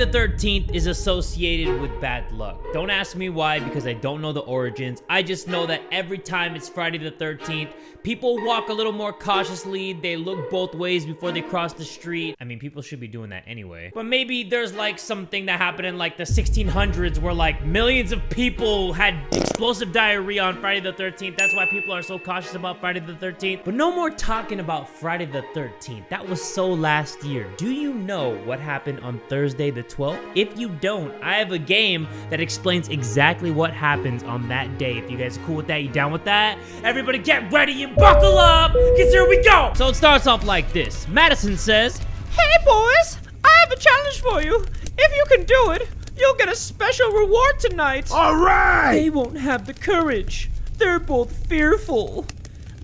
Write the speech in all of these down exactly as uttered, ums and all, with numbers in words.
Friday the thirteenth is associated with bad luck. Don't ask me why, because I don't know the origins. I just know that every time it's Friday the thirteenth, people walk a little more cautiously. They look both ways before they cross the street. I mean, people should be doing that anyway. But maybe there's like something that happened in like the sixteen hundreds where like millions of people had explosive diarrhea on Friday the thirteenth. That's why people are so cautious about Friday the thirteenth. But no more talking about Friday the thirteenth. That was so last year. Do you know what happened on Thursday the twelfth? If you don't, I have a game that explains exactly what happens on that day. If you guys are cool with that, you down with that? Everybody get ready and buckle up, because here we go! So it starts off like this. Madison says, "Hey boys, I have a challenge for you. If you can do it, you'll get a special reward tonight." All right! "They won't have the courage. They're both fearful."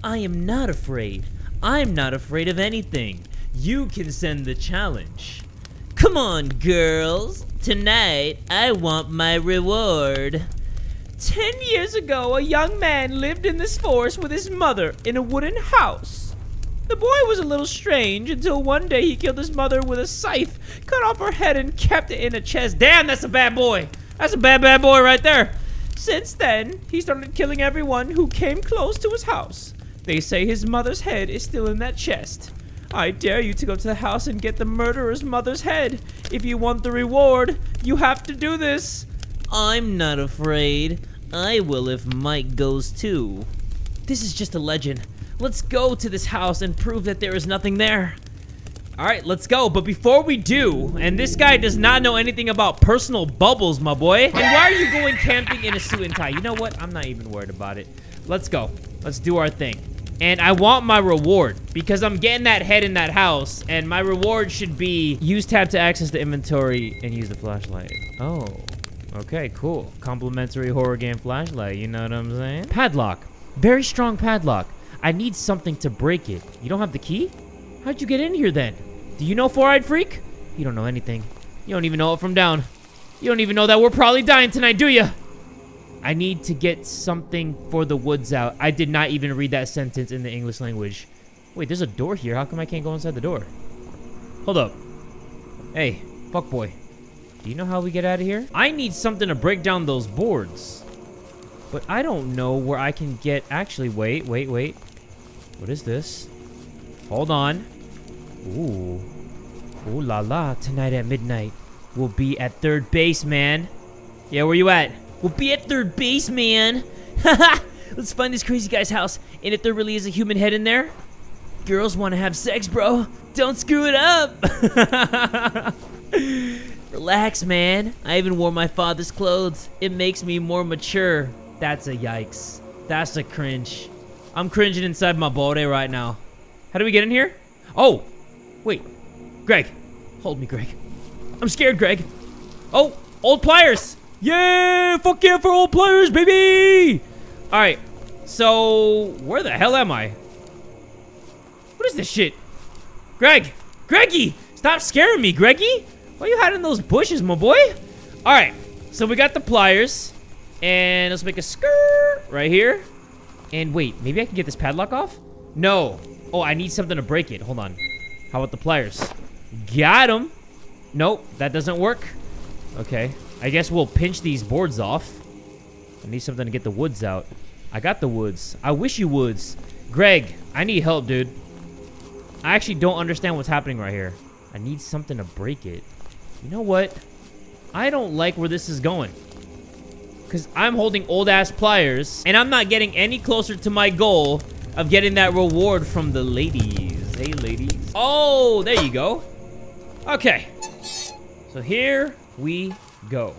"I am not afraid. I'm not afraid of anything. You can send the challenge." "Come on, girls. Tonight, I want my reward." Ten years ago, a young man lived in this forest with his mother in a wooden house. The boy was a little strange until one day he killed his mother with a scythe, cut off her head, and kept it in a chest. Damn, that's a bad boy. That's a bad, bad boy right there. Since then, he started killing everyone who came close to his house. They say his mother's head is still in that chest. I dare you to go to the house and get the murderer's mother's head. If you want the reward, you have to do this. I'm not afraid. I will if Mike goes too. This is just a legend. Let's go to this house and prove that there is nothing there. All right, let's go. But before we do, and this guy does not know anything about personal bubbles, my boy. And why are you going camping in a suit and tie? You know what? I'm not even worried about it. Let's go. Let's do our thing. And I want my reward, because I'm getting that head in that house, and my reward should be use tab to access the inventory and use the flashlight. Oh, okay, cool. Complimentary horror game flashlight, you know what I'm saying? Padlock, very strong padlock. I need something to break it. You don't have the key? How'd you get in here then? Do you know Four-Eyed Freak? You don't know anything. You don't even know it from down. You don't even know that we're probably dying tonight, do you? I need to get something for the woods out. I did not even read that sentence in the English language. Wait, there's a door here. How come I can't go inside the door? Hold up. Hey, fuck boy. Do you know how we get out of here? I need something to break down those boards. But I don't know where I can get... Actually, wait, wait, wait. What is this? Hold on. Ooh. Ooh la la. Tonight at midnight, we'll be at third base, man. Yeah, where you at? We'll be at third base, man. Haha! Let's find this crazy guy's house. And if there really is a human head in there, girls want to have sex, bro. Don't screw it up. Relax, man. I even wore my father's clothes. It makes me more mature. That's a yikes. That's a cringe. I'm cringing inside my body right now. How do we get in here? Oh, wait. Greg. Hold me, Greg. I'm scared, Greg. Oh, old pliers. Yeah, fuck yeah for all players, baby! Alright, so... Where the hell am I? What is this shit? Greg! Greggy! Stop scaring me, Greggy! Why are you hiding in those bushes, my boy? Alright, so we got the pliers. And let's make a skirt right here. And wait, maybe I can get this padlock off? No. Oh, I need something to break it. Hold on. How about the pliers? Got him! Nope, that doesn't work. Okay. I guess we'll pinch these boards off. I need something to get the woods out. I got the woods. I wish you woods. Greg, I need help, dude. I actually don't understand what's happening right here. I need something to break it. You know what? I don't like where this is going. Because I'm holding old-ass pliers, and I'm not getting any closer to my goal of getting that reward from the ladies. Hey, ladies. Oh, there you go. Okay. So here we go.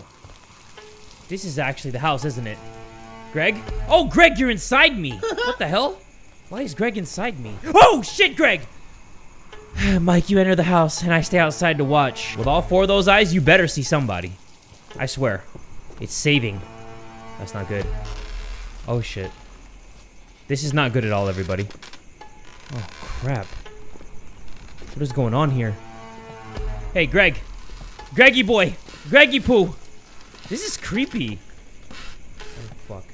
This is actually the house, isn't it? Greg? Oh, Greg, you're inside me! What the hell? Why is Greg inside me? Oh, shit, Greg! Mike, you enter the house, and I stay outside to watch. With all four of those eyes, you better see somebody. I swear. It's saving. That's not good. Oh, shit. This is not good at all, everybody. Oh, crap. What is going on here? Hey, Greg. Greggy boy! Greggy poo! This is creepy. Oh, fuck.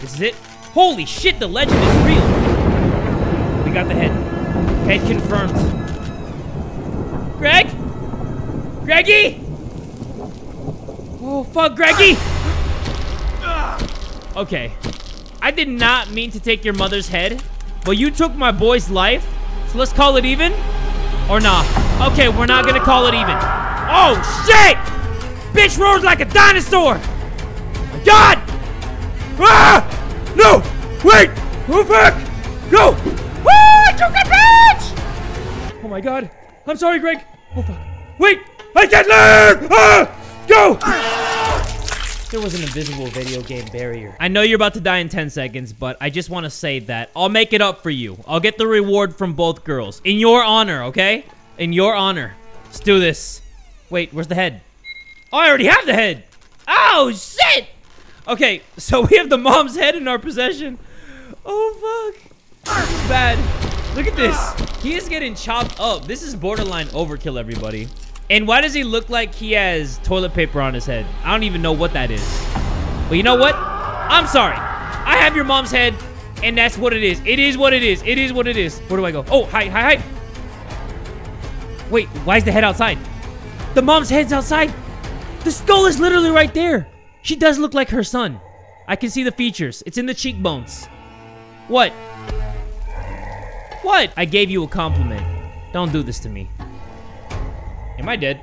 This is it? Holy shit, the legend is real! We got the head. Head confirmed. Greg? Greggy? Oh, fuck, Greggy! Okay. I did not mean to take your mother's head, but you took my boy's life, so let's call it even? Or nah? Okay, we're not gonna call it even. Oh, shit! Bitch roars like a dinosaur! My God! Ah! No! Wait! Move back! Go! Woo! I took a bitch! Oh my God. I'm sorry, Greg. Oh, fuck. Wait! I can't learn! Ah! Go! There was an invisible video game barrier. I know you're about to die in ten seconds, but I just want to say that I'll make it up for you. I'll get the reward from both girls. In your honor, okay? In your honor. Let's do this. Wait, where's the head? Oh, I already have the head! Oh, shit! Okay, so we have the mom's head in our possession. Oh, fuck. This is bad. Look at this. He is getting chopped up. This is borderline overkill, everybody. And why does he look like he has toilet paper on his head? I don't even know what that is. But you know what? I'm sorry. I have your mom's head, and that's what it is. It is what it is. It is what it is. Where do I go? Oh, hi, hi, hi. Wait, why is the head outside? The mom's head's outside. The skull is literally right there. She does look like her son. I can see the features. It's in the cheekbones. What? What? I gave you a compliment. Don't do this to me. Am I dead?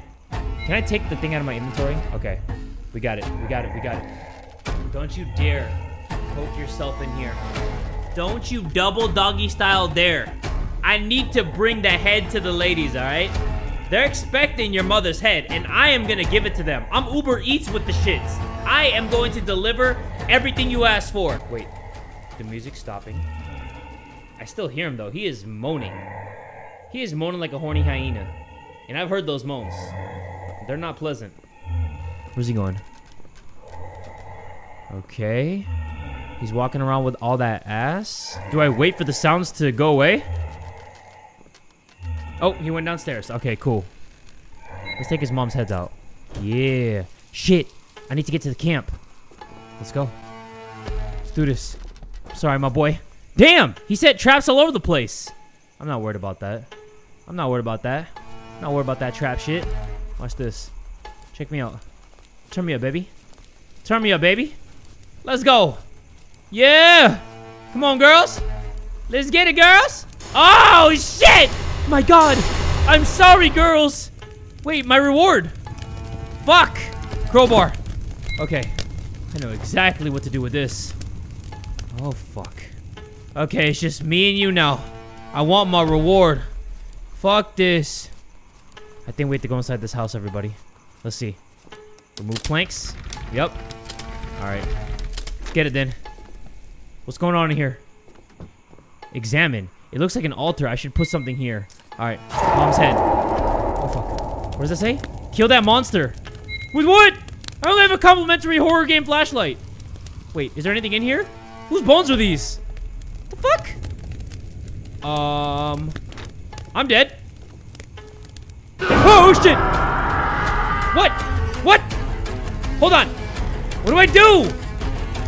Can I take the thing out of my inventory? Okay. We got it. We got it. We got it. Don't you dare poke yourself in here. Don't you double doggy style dare. I need to bring the head to the ladies, all right? They're expecting your mother's head, and I am going to give it to them. I'm Uber Eats with the shits. I am going to deliver everything you asked for. Wait. The music's stopping. I still hear him, though. He is moaning. He is moaning like a horny hyena. And I've heard those moans. They're not pleasant. Where's he going? Okay. He's walking around with all that ass. Do I wait for the sounds to go away? Oh, he went downstairs. Okay, cool. Let's take his mom's heads out. Yeah. Shit. I need to get to the camp. Let's go. Let's do this. Sorry, my boy. Damn! He set traps all over the place. I'm not worried about that. I'm not worried about that. Not worried about that trap shit. Watch this. Check me out. Turn me up, baby. Turn me up, baby. Let's go. Yeah. Come on, girls. Let's get it, girls. Oh, shit. My God. I'm sorry, girls. Wait, my reward. Fuck. Crowbar. Okay. I know exactly what to do with this. Oh, fuck. Okay, it's just me and you now. I want my reward. Fuck this. I think we have to go inside this house, everybody. Let's see. Remove planks. Yep. All right. Let's get it then. What's going on in here? Examine. It looks like an altar. I should put something here. All right. Mom's head. Oh, fuck. What does that say? Kill that monster. With what? I only have a complimentary horror game flashlight. Wait, is there anything in here? Whose bones are these? What the fuck? Um, I'm dead. Oh, shit! What? What? Hold on. What do I do?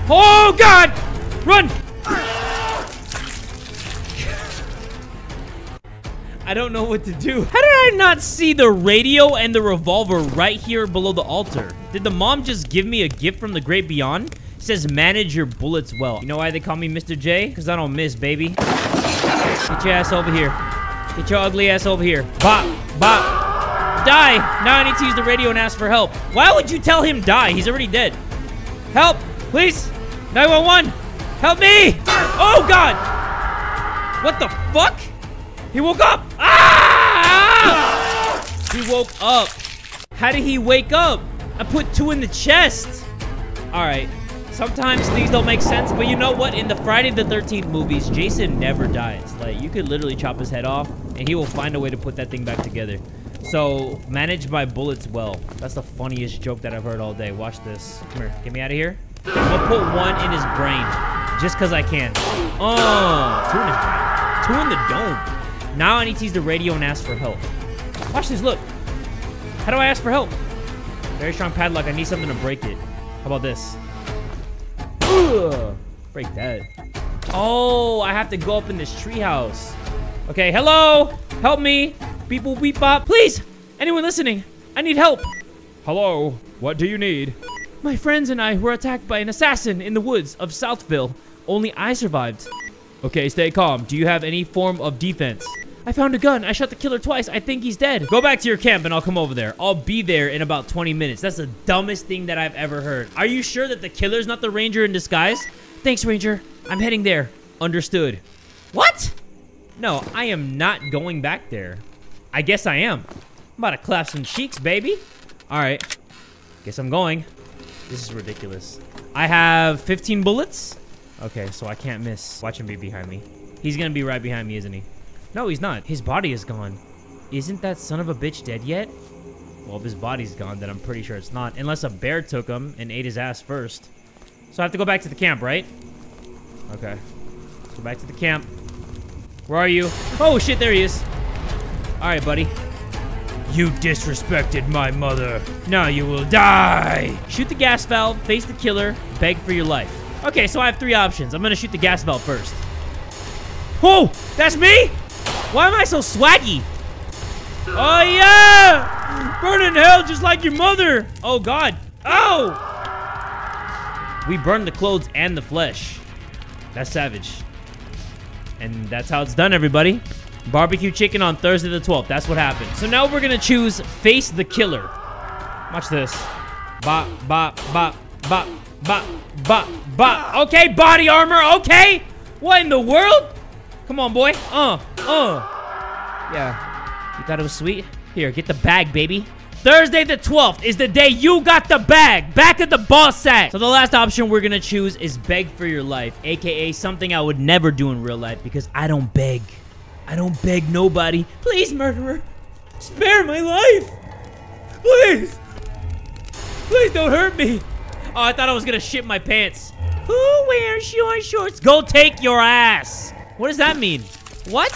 Oh, God! Run! I don't know what to do. How did I not see the radio and the revolver right here below the altar? Did the mom just give me a gift from the great beyond? It says, manage your bullets well. You know why they call me Mister J? Because I don't miss, baby. Get your ass over here. Get your ugly ass over here. Bop, bop. Die! Now I need to use the radio and ask for help. Why would you tell him die? He's already dead. Help! Please! nine one one! Help me! Oh, God! What the fuck? He woke up! Ah! He woke up. How did he wake up? I put two in the chest. All right. Sometimes things don't make sense, but you know what? In the Friday the thirteenth movies, Jason never dies. Like, you could literally chop his head off, and he will find a way to put that thing back together. So, manage my bullets well. That's the funniest joke that I've heard all day. Watch this. Come here. Get me out of here. I'll put one in his brain. Just because I can. Oh, two in his brain. Two in the dome. Now I need to use the radio and ask for help. Watch this. Look. How do I ask for help? Very strong padlock. I need something to break it. How about this? Ugh. Break that. Oh, I have to go up in this treehouse. Okay, hello. Help me. Beep boop beep bop. Please! Anyone listening? I need help! Hello? What do you need? My friends and I were attacked by an assassin in the woods of Southville. Only I survived. Okay, stay calm. Do you have any form of defense? I found a gun. I shot the killer twice. I think he's dead. Go back to your camp and I'll come over there. I'll be there in about twenty minutes. That's the dumbest thing that I've ever heard. Are you sure that the killer's not the ranger in disguise? Thanks, Ranger. I'm heading there. Understood. What? No, I am not going back there. I guess I am. I'm about to clap some cheeks, baby. All right. Guess I'm going. This is ridiculous. I have fifteen bullets. Okay, so I can't miss. Watch him be behind me. He's gonna be right behind me, isn't he? No, he's not. His body is gone. Isn't that son of a bitch dead yet? Well, if his body's gone, then I'm pretty sure it's not. Unless a bear took him and ate his ass first. So I have to go back to the camp, right? Okay. Let's go back to the camp. Where are you? Oh, shit, there he is. All right, buddy. You disrespected my mother. Now you will die. Shoot the gas valve, face the killer, beg for your life. Okay, so I have three options. I'm going to shoot the gas valve first. Oh, that's me? Why am I so swaggy? Oh, yeah! Burn in hell just like your mother! Oh, God. Oh! We burn the clothes and the flesh. That's savage. And that's how it's done, everybody. Barbecue chicken on Thursday the twelfth. That's what happened. So now we're going to choose face the killer. Watch this. Bop, bop, bop, bop, bop, bop, bop. Okay, body armor. Okay. What in the world? Come on, boy. Uh, uh. Yeah. You thought it was sweet? Here, get the bag, baby. Thursday the twelfth is the day you got the bag. Back at the ball sack. So the last option we're going to choose is beg for your life, a k a something I would never do in real life because I don't beg. I don't beg nobody. Please, murderer. Spare my life. Please. Please don't hurt me. Oh, I thought I was going to shit my pants. Who wears your shorts? Go take your ass. What does that mean? What?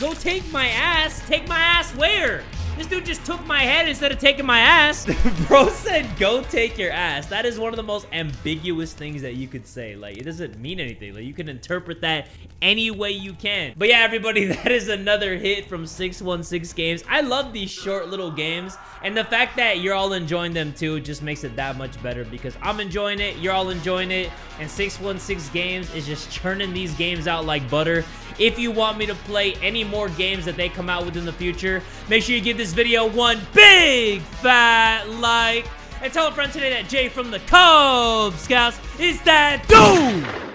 Go take my ass? Take my ass where? This dude just took my head instead of taking my ass. Bro said, go take your ass. That is one of the most ambiguous things that you could say. Like, it doesn't mean anything. Like, you can interpret that any way you can. But yeah, everybody, that is another hit from six one six Games. I love these short little games. And the fact that you're all enjoying them, too, just makes it that much better because I'm enjoying it, you're all enjoying it, and six one six Games is just churning these games out like butter. If you want me to play any more games that they come out with in the future, make sure you give this video one big fat like. And tell a friend today that Jay from the Kubz Scouts is that dude!